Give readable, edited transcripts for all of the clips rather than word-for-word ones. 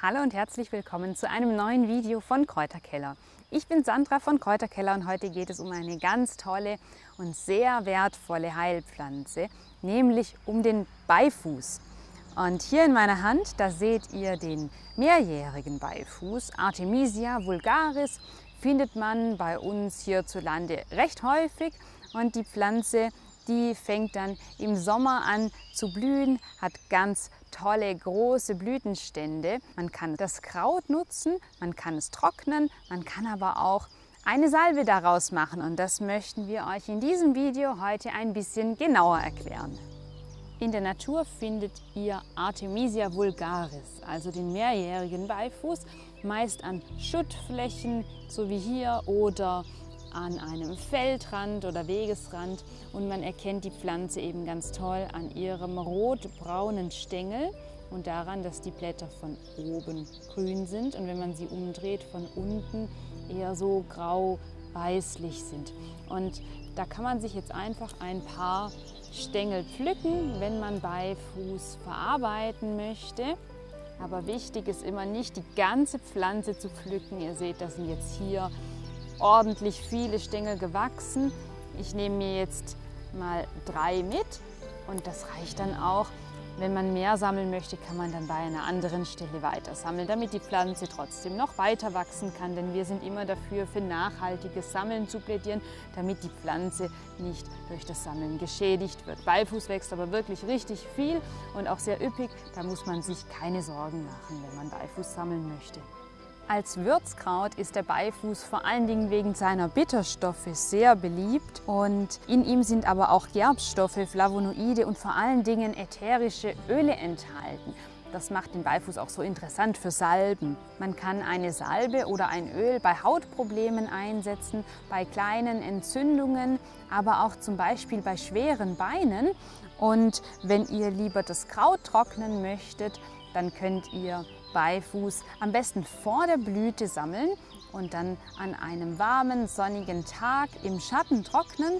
Hallo und herzlich willkommen zu einem neuen Video von Kräuterkeller. Ich bin Sandra von Kräuterkeller und heute geht es um eine ganz tolle und sehr wertvolle Heilpflanze, nämlich um den Beifuß. Und hier in meiner Hand, da seht ihr den mehrjährigen Beifuß, Artemisia vulgaris, findet man bei uns hierzulande recht häufig und die Pflanze, die fängt dann im Sommer an zu blühen, hat ganz tolle große Blütenstände. Man kann das Kraut nutzen, man kann es trocknen, man kann aber auch eine Salbe daraus machen und das möchten wir euch in diesem Video heute ein bisschen genauer erklären. In der Natur findet ihr Artemisia vulgaris, also den mehrjährigen Beifuß, meist an Schuttflächen, so wie hier, oder an einem Feldrand oder Wegesrand, und man erkennt die Pflanze eben ganz toll an ihrem rotbraunen Stängel und daran, dass die Blätter von oben grün sind und wenn man sie umdreht, von unten eher so grau-weißlich sind. Und da kann man sich jetzt einfach ein paar Stängel pflücken, wenn man Beifuß verarbeiten möchte. Aber wichtig ist immer, nicht die ganze Pflanze zu pflücken. Ihr seht, das sind jetzt hier ordentlich viele Stängel gewachsen. Ich nehme mir jetzt mal 3 mit und das reicht dann auch. Wenn man mehr sammeln möchte, kann man dann bei einer anderen Stelle weiter sammeln, damit die Pflanze trotzdem noch weiter wachsen kann, denn wir sind immer dafür, für nachhaltiges Sammeln zu plädieren, damit die Pflanze nicht durch das Sammeln geschädigt wird. Beifuß wächst aber wirklich richtig viel und auch sehr üppig, da muss man sich keine Sorgen machen, wenn man Beifuß sammeln möchte. Als Würzkraut ist der Beifuß vor allen Dingen wegen seiner Bitterstoffe sehr beliebt und in ihm sind aber auch Gerbstoffe, Flavonoide und vor allen Dingen ätherische Öle enthalten. Das macht den Beifuß auch so interessant für Salben. Man kann eine Salbe oder ein Öl bei Hautproblemen einsetzen, bei kleinen Entzündungen, aber auch zum Beispiel bei schweren Beinen. Und wenn ihr lieber das Kraut trocknen möchtet, dann könnt ihr Beifuß am besten vor der Blüte sammeln und dann an einem warmen, sonnigen Tag im Schatten trocknen,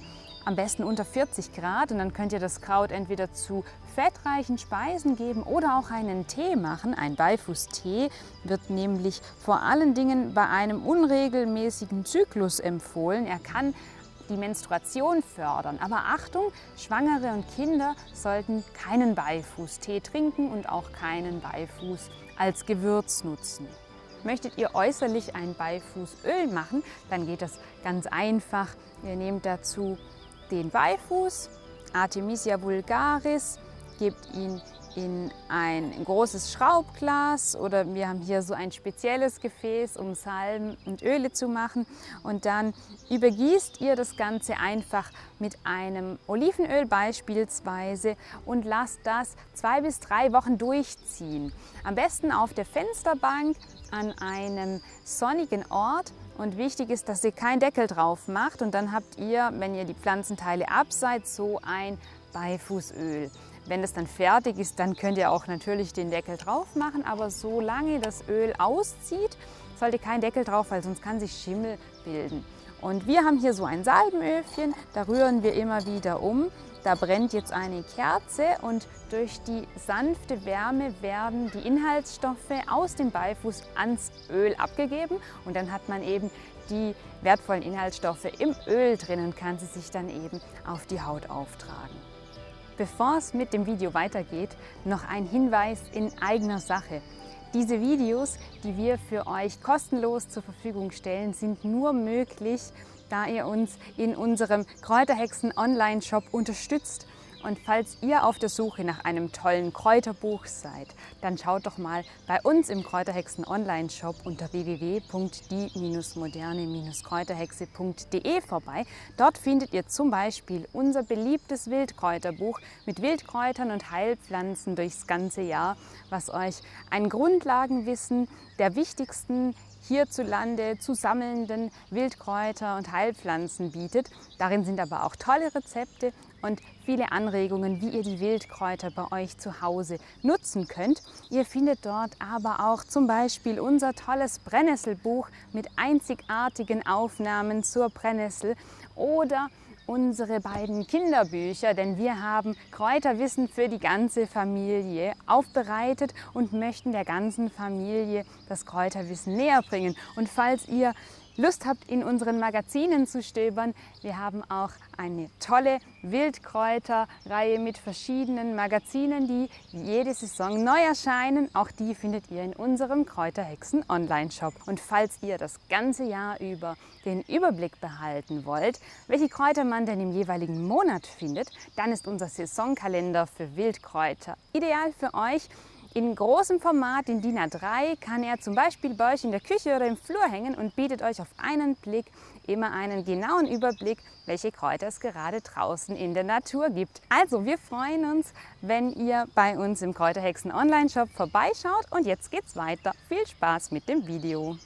am besten unter 40 Grad. Und dann könnt ihr das Kraut entweder zu fettreichen Speisen geben oder auch einen Tee machen. Ein Beifußtee wird nämlich vor allen Dingen bei einem unregelmäßigen Zyklus empfohlen. Er kann die Menstruation fördern. Aber Achtung, Schwangere und Kinder sollten keinen Beifußtee trinken und auch keinen Beifuß als Gewürz nutzen. Möchtet ihr äußerlich ein Beifußöl machen, dann geht das ganz einfach. Ihr nehmt dazu den Beifuß, Artemisia vulgaris, gebt ihn in ein großes Schraubglas oder wir haben hier so ein spezielles Gefäß, um Salben und Öle zu machen, und dann übergießt ihr das Ganze einfach mit einem Olivenöl beispielsweise und lasst das 2 bis 3 Wochen durchziehen. Am besten auf der Fensterbank an einem sonnigen Ort. Und wichtig ist, dass ihr keinen Deckel drauf macht, und dann habt ihr, wenn ihr die Pflanzenteile abseit, so ein Beifußöl. Wenn das dann fertig ist, dann könnt ihr auch natürlich den Deckel drauf machen, aber solange das Öl auszieht, sollte kein Deckel drauf, weil sonst kann sich Schimmel bilden. Und wir haben hier so ein Salbenöfchen, da rühren wir immer wieder um. Da brennt jetzt eine Kerze und durch die sanfte Wärme werden die Inhaltsstoffe aus dem Beifuß ans Öl abgegeben und dann hat man eben die wertvollen Inhaltsstoffe im Öl drin und kann sie sich dann eben auf die Haut auftragen. Bevor es mit dem Video weitergeht, noch ein Hinweis in eigener Sache. Diese Videos, die wir für euch kostenlos zur Verfügung stellen, sind nur möglich, da ihr uns in unserem Kräuterhexen-Online-Shop unterstützt. Und falls ihr auf der Suche nach einem tollen Kräuterbuch seid, dann schaut doch mal bei uns im Kräuterhexen-Online-Shop unter www.die-moderne-kräuterhexe.de vorbei. Dort findet ihr zum Beispiel unser beliebtes Wildkräuterbuch mit Wildkräutern und Heilpflanzen durchs ganze Jahr, was euch ein Grundlagenwissen der wichtigsten hierzulande zu sammelnden Wildkräuter und Heilpflanzen bietet. Darin sind aber auch tolle Rezepte und viele Anregungen, wie ihr die Wildkräuter bei euch zu Hause nutzen könnt. Ihr findet dort aber auch zum Beispiel unser tolles Brennnesselbuch mit einzigartigen Aufnahmen zur Brennnessel oder unsere beiden Kinderbücher, denn wir haben Kräuterwissen für die ganze Familie aufbereitet und möchten der ganzen Familie das Kräuterwissen näher bringen. Und falls ihr Lust habt, in unseren Magazinen zu stöbern, wir haben auch eine tolle Wildkräuterreihe mit verschiedenen Magazinen, die jede Saison neu erscheinen. Auch die findet ihr in unserem Kräuterhexen-Online-Shop. Und falls ihr das ganze Jahr über den Überblick behalten wollt, welche Kräuter man denn im jeweiligen Monat findet, dann ist unser Saisonkalender für Wildkräuter ideal für euch. In großem Format, in DIN A3, kann er zum Beispiel bei euch in der Küche oder im Flur hängen und bietet euch auf einen Blick immer einen genauen Überblick, welche Kräuter es gerade draußen in der Natur gibt. Also wir freuen uns, wenn ihr bei uns im Kräuterhexen-Online-Shop vorbeischaut, und jetzt geht's weiter. Viel Spaß mit dem Video!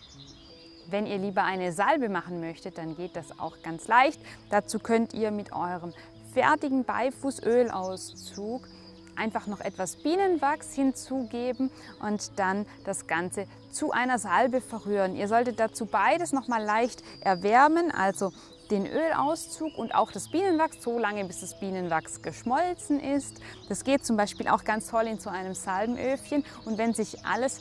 Wenn ihr lieber eine Salbe machen möchtet, dann geht das auch ganz leicht. Dazu könnt ihr mit eurem fertigen Beifußölauszug einfach noch etwas Bienenwachs hinzugeben und dann das Ganze zu einer Salbe verrühren. Ihr solltet dazu beides noch mal leicht erwärmen, also den Ölauszug und auch das Bienenwachs, so lange bis das Bienenwachs geschmolzen ist. Das geht zum Beispiel auch ganz toll in so einem Salbenöfchen, und wenn sich alles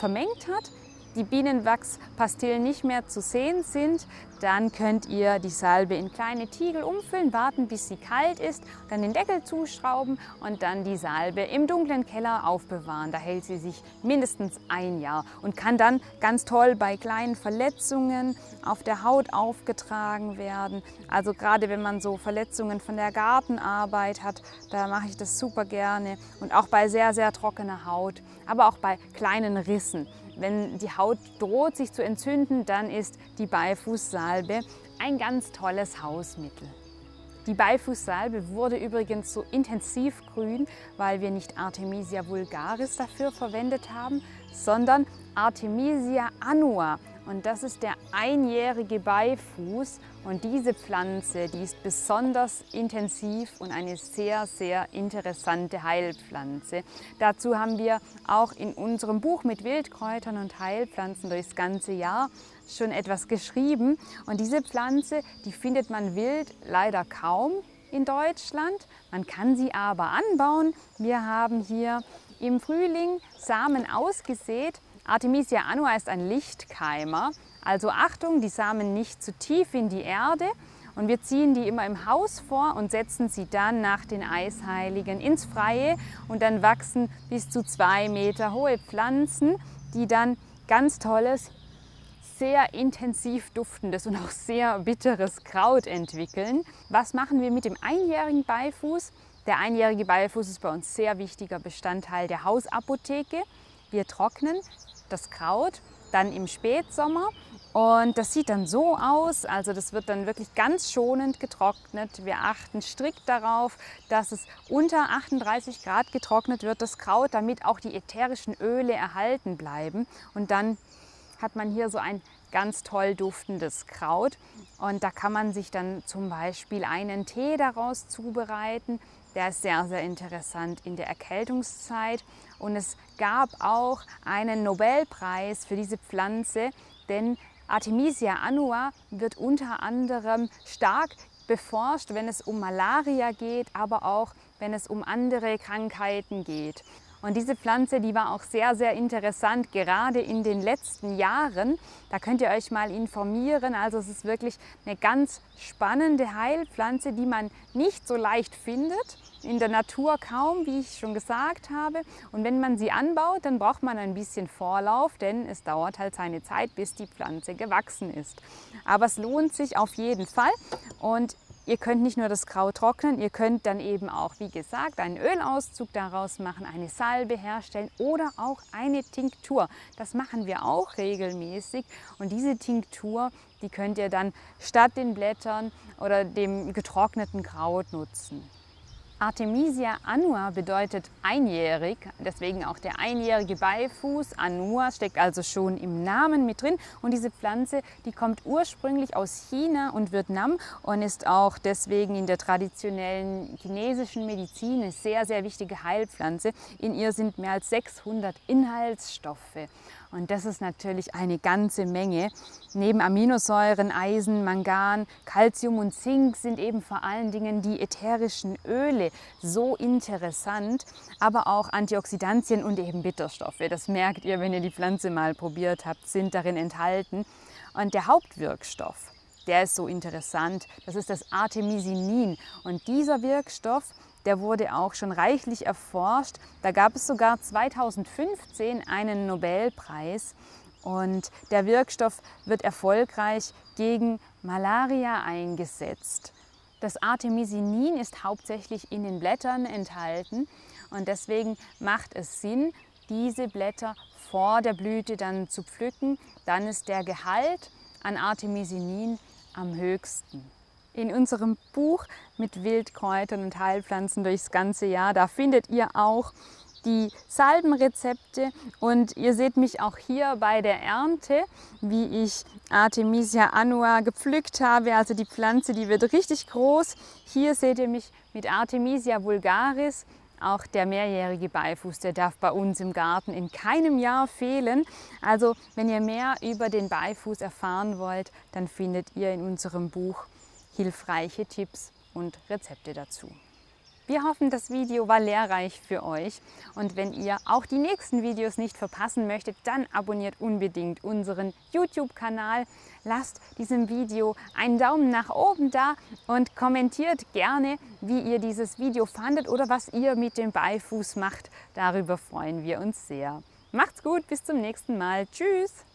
vermengt hat, die Bienenwachspastillen nicht mehr zu sehen sind, dann könnt ihr die Salbe in kleine Tiegel umfüllen, warten bis sie kalt ist, dann den Deckel zuschrauben und dann die Salbe im dunklen Keller aufbewahren. Da hält sie sich mindestens ein Jahr und kann dann ganz toll bei kleinen Verletzungen auf der Haut aufgetragen werden. Also gerade wenn man so Verletzungen von der Gartenarbeit hat, da mache ich das super gerne, und auch bei sehr, sehr trockener Haut, aber auch bei kleinen Rissen. Wenn die Haut droht, sich zu entzünden, dann ist die Beifußsalbe ein ganz tolles Hausmittel. Die Beifußsalbe wurde übrigens so intensiv grün, weil wir nicht Artemisia vulgaris dafür verwendet haben, sondern Artemisia annua. Und das ist der einjährige Beifuß, und diese Pflanze, die ist besonders intensiv und eine sehr, sehr interessante Heilpflanze. Dazu haben wir auch in unserem Buch mit Wildkräutern und Heilpflanzen durchs ganze Jahr schon etwas geschrieben. Und diese Pflanze, die findet man wild leider kaum in Deutschland. Man kann sie aber anbauen. Wir haben hier im Frühling Samen ausgesät. Artemisia annua ist ein Lichtkeimer, also Achtung, die Samen nicht zu tief in die Erde, und wir ziehen die immer im Haus vor und setzen sie dann nach den Eisheiligen ins Freie, und dann wachsen bis zu 2 Meter hohe Pflanzen, die dann ganz tolles, sehr intensiv duftendes und auch sehr bitteres Kraut entwickeln. Was machen wir mit dem einjährigen Beifuß? Der einjährige Beifuß ist bei uns sehr wichtiger Bestandteil der Hausapotheke. Wir trocknen das Kraut dann im Spätsommer, und das sieht dann so aus, also das wird dann wirklich ganz schonend getrocknet. Wir achten strikt darauf, dass es unter 38 Grad getrocknet wird, das Kraut, damit auch die ätherischen Öle erhalten bleiben, und dann hat man hier so ein ganz toll duftendes Kraut, und da kann man sich dann zum Beispiel einen Tee daraus zubereiten. Der ist sehr, sehr interessant in der Erkältungszeit, und es gab auch einen Nobelpreis für diese Pflanze, denn Artemisia annua wird unter anderem stark beforscht, wenn es um Malaria geht, aber auch wenn es um andere Krankheiten geht. Und diese Pflanze, die war auch sehr, sehr interessant, gerade in den letzten Jahren. Da könnt ihr euch mal informieren. Also es ist wirklich eine ganz spannende Heilpflanze, die man nicht so leicht findet. In der Natur kaum, wie ich schon gesagt habe. Und wenn man sie anbaut, dann braucht man ein bisschen Vorlauf, denn es dauert halt seine Zeit, bis die Pflanze gewachsen ist. Aber es lohnt sich auf jeden Fall. Und ihr könnt nicht nur das Kraut trocknen, ihr könnt dann eben auch, wie gesagt, einen Ölauszug daraus machen, eine Salbe herstellen oder auch eine Tinktur. Das machen wir auch regelmäßig, und diese Tinktur, die könnt ihr dann statt den Blättern oder dem getrockneten Kraut nutzen. Artemisia annua bedeutet einjährig, deswegen auch der einjährige Beifuß. Annua steckt also schon im Namen mit drin. Und diese Pflanze, die kommt ursprünglich aus China und Vietnam und ist auch deswegen in der traditionellen chinesischen Medizin eine sehr, sehr wichtige Heilpflanze. In ihr sind mehr als 600 Inhaltsstoffe. Und das ist natürlich eine ganze Menge. Neben Aminosäuren, Eisen, Mangan, Calcium und Zink sind eben vor allen Dingen die ätherischen Öle so interessant, aber auch Antioxidantien und eben Bitterstoffe. Das merkt ihr, wenn ihr die Pflanze mal probiert habt, sind darin enthalten. Und der Hauptwirkstoff, der ist so interessant, das ist das Artemisinin. Und dieser Wirkstoff, der wurde auch schon reichlich erforscht. Da gab es sogar 2015 einen Nobelpreis. Und der Wirkstoff wird erfolgreich gegen Malaria eingesetzt. Das Artemisinin ist hauptsächlich in den Blättern enthalten. Und deswegen macht es Sinn, diese Blätter vor der Blüte dann zu pflücken. Dann ist der Gehalt an Artemisinin am höchsten. In unserem Buch mit Wildkräutern und Heilpflanzen durchs ganze Jahr, da findet ihr auch die Salbenrezepte und ihr seht mich auch hier bei der Ernte, wie ich Artemisia annua gepflückt habe, also die Pflanze, die wird richtig groß. Hier seht ihr mich mit Artemisia vulgaris, auch der mehrjährige Beifuß, der darf bei uns im Garten in keinem Jahr fehlen. Also wenn ihr mehr über den Beifuß erfahren wollt, dann findet ihr in unserem Buch hilfreiche Tipps und Rezepte dazu. Wir hoffen, das Video war lehrreich für euch und wenn ihr auch die nächsten Videos nicht verpassen möchtet, dann abonniert unbedingt unseren YouTube-Kanal, lasst diesem Video einen Daumen nach oben da und kommentiert gerne, wie ihr dieses Video fandet oder was ihr mit dem Beifuß macht. Darüber freuen wir uns sehr. Macht's gut, bis zum nächsten Mal. Tschüss!